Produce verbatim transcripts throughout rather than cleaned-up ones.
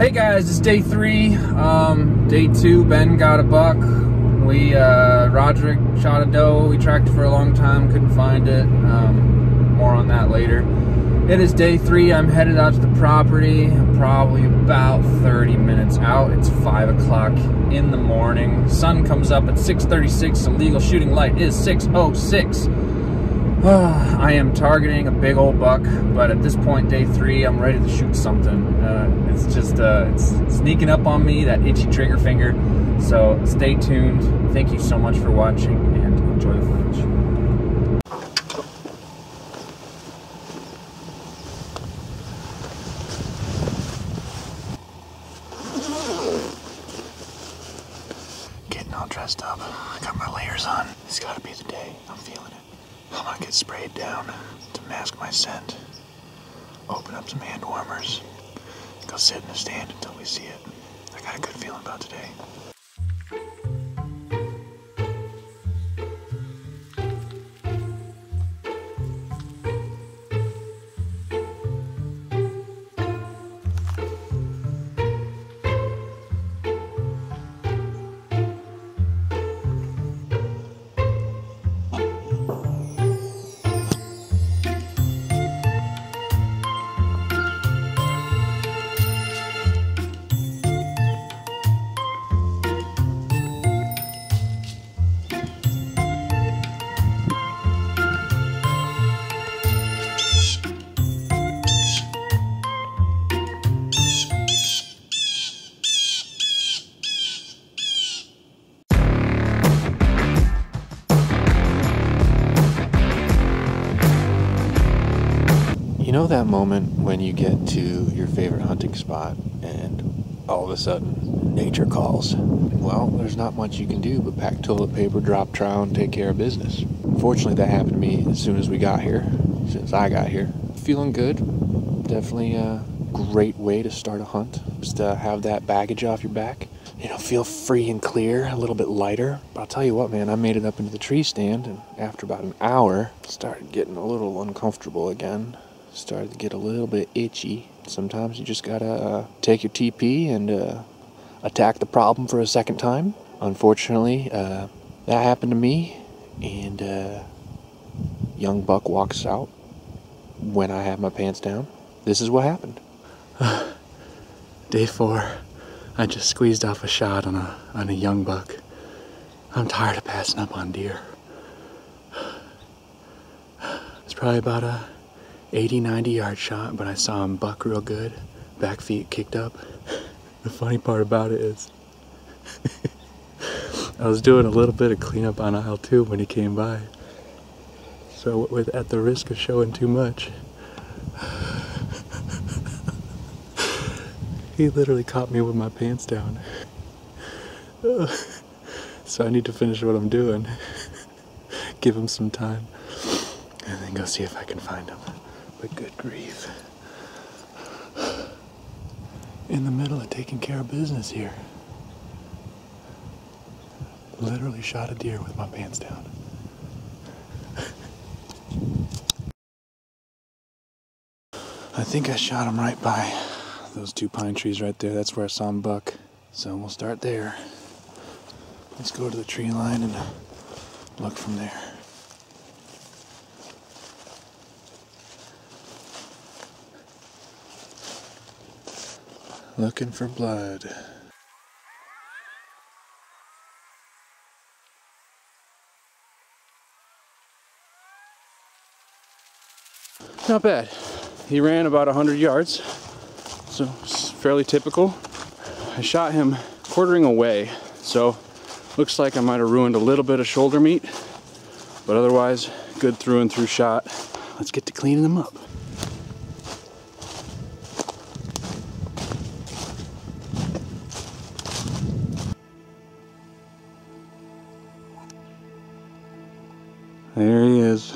Hey guys, it's day three. Um, day two, Ben got a buck. We, uh, Roderick shot a doe. We tracked it for a long time, couldn't find it. Um, more on that later. It is day three. I'm headed out to the property. I'm probably about thirty minutes out. It's five o'clock in the morning. Sun comes up at six thirty-six. The legal shooting light is six oh six. I am targeting a big old buck, but at this point, day three, I'm ready to shoot something. Uh, it's just uh, it's sneaking up on me, that itchy trigger finger. So stay tuned. Thank you so much for watching and enjoy the footage. Getting all dressed up. I got my layers on. It's got to be the day. I'm feeling it. I'm gonna get sprayed down to mask my scent, open up some hand warmers, go sit in the stand until we see it. I got a good feeling about today. You know that moment when you get to your favorite hunting spot and all of a sudden nature calls? Well, there's not much you can do but pack toilet paper, drop trowel, and take care of business. Fortunately, that happened to me as soon as we got here, as soon as I got here. Feeling good. Definitely a great way to start a hunt. Just to have that baggage off your back. You know, feel free and clear, a little bit lighter. But I'll tell you what, man, I made it up into the tree stand, and after about an hour, started getting a little uncomfortable again. Started to get a little bit itchy. Sometimes you just gotta uh, take your T P and uh, attack the problem for a second time. Unfortunately, uh, that happened to me, and uh, young buck walks out when I have my pants down. This is what happened. Uh, day four, I just squeezed off a shot on a, on a young buck. I'm tired of passing up on deer. It's probably about a eighty, ninety yard shot, but I saw him buck real good, back feet kicked up. The funny part about it is, I was doing a little bit of cleanup on aisle two when he came by. So with, at the risk of showing too much, he literally caught me with my pants down. So I need to finish what I'm doing, give him some time, and then go see if I can find him. But good grief. In the middle of taking care of business here. Literally shot a deer with my pants down. I think I shot him right by those two pine trees right there. That's where I saw him buck. So we'll start there. Let's go to the tree line and look from there. Looking for blood. Not bad. He ran about a hundred yards, so it's fairly typical. I shot him quartering away, so looks like I might have ruined a little bit of shoulder meat, but otherwise, good through and through shot. Let's get to cleaning them up. There he is.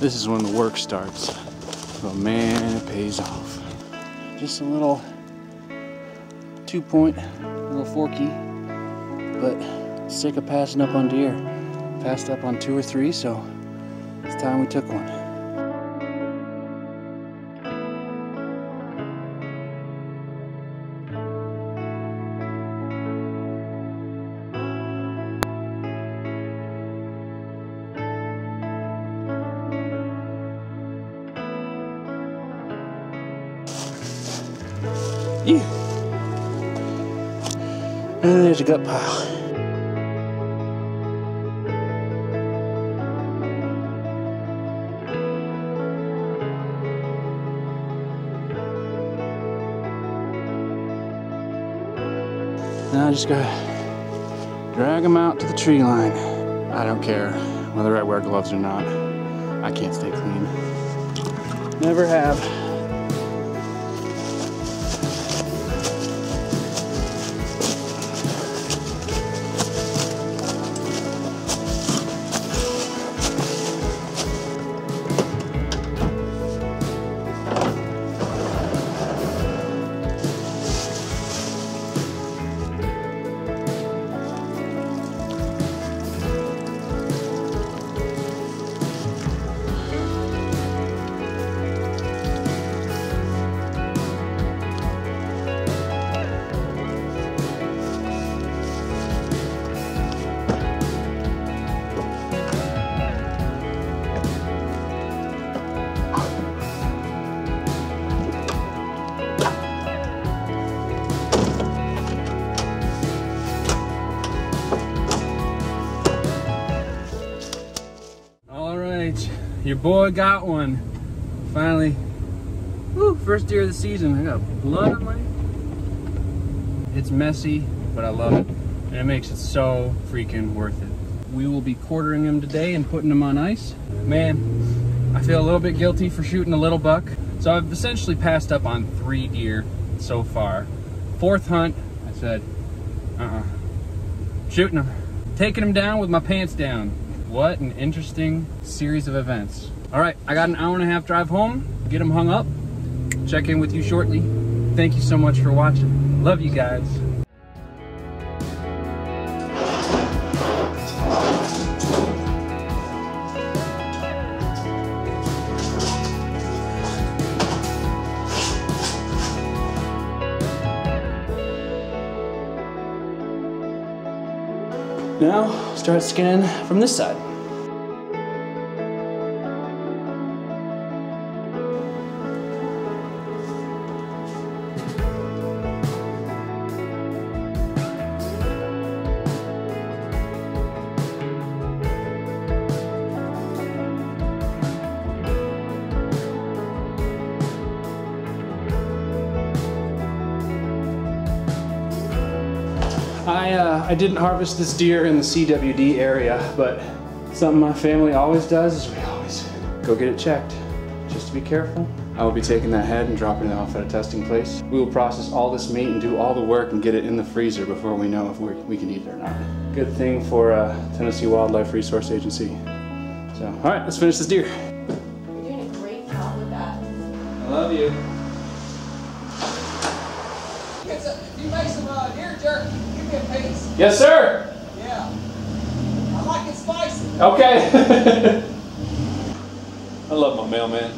This is when the work starts. But man, it pays off. Just a little two point, a little forky, but sick of passing up on deer. Passed up on two or three, so it's time we took one. Yeah. And there's a gut pile. Now I just gotta drag them out to the tree line. I don't care whether I wear gloves or not. I can't stay clean. Never have. Your boy got one. Finally. Woo, first deer of the season. I got blood on my... It's messy, but I love it. And it makes it so freaking worth it. We will be quartering them today and putting them on ice. Man, I feel a little bit guilty for shooting a little buck. So I've essentially passed up on three deer so far. Fourth hunt, I said, uh-uh. Shooting them. Taking them down with my pants down. What an interesting series of events. All right, I got an hour and a half drive home, get them hung up, check in with you shortly. Thank you so much for watching. Love you guys. Now, start skinning from this side. I, uh, I didn't harvest this deer in the C W D area, but something my family always does is we always go get it checked. Just to be careful. I will be taking that head and dropping it off at a testing place. We will process all this meat and do all the work and get it in the freezer before we know if we're, we can eat it or not. Good thing for uh, Tennessee Wildlife Resource Agency. So, all right, let's finish this deer. You're doing a great job with that. I love you. Get some, you make some uh, deer jerky. Yes, sir. Yeah. I like it spicy. Okay. I love my mailman.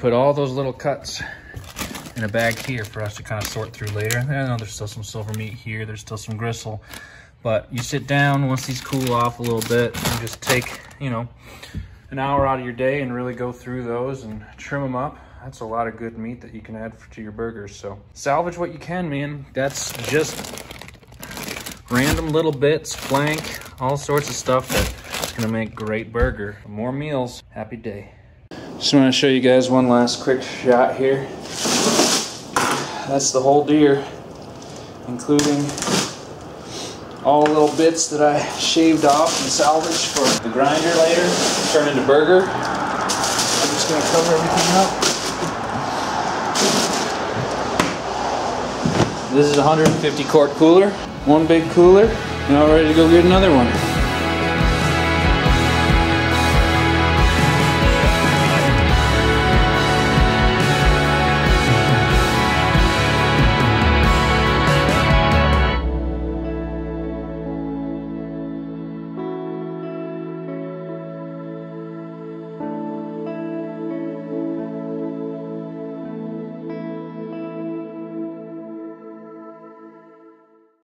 Put all those little cuts in a bag here for us to kind of sort through later. I know there's still some silver meat here, there's still some gristle, but you sit down once these cool off a little bit and just take, you know, an hour out of your day and really go through those and trim them up. That's a lot of good meat that you can add to your burgers. So salvage what you can, man. That's just random little bits, flank, all sorts of stuff that's gonna make great burger. More meals, happy day. Just wanna show you guys one last quick shot here. That's the whole deer, including all little bits that I shaved off and salvaged for the grinder later, turn into burger. I'm just gonna cover everything up. This is a one hundred fifty quart cooler, one big cooler, and I'm ready to go get another one.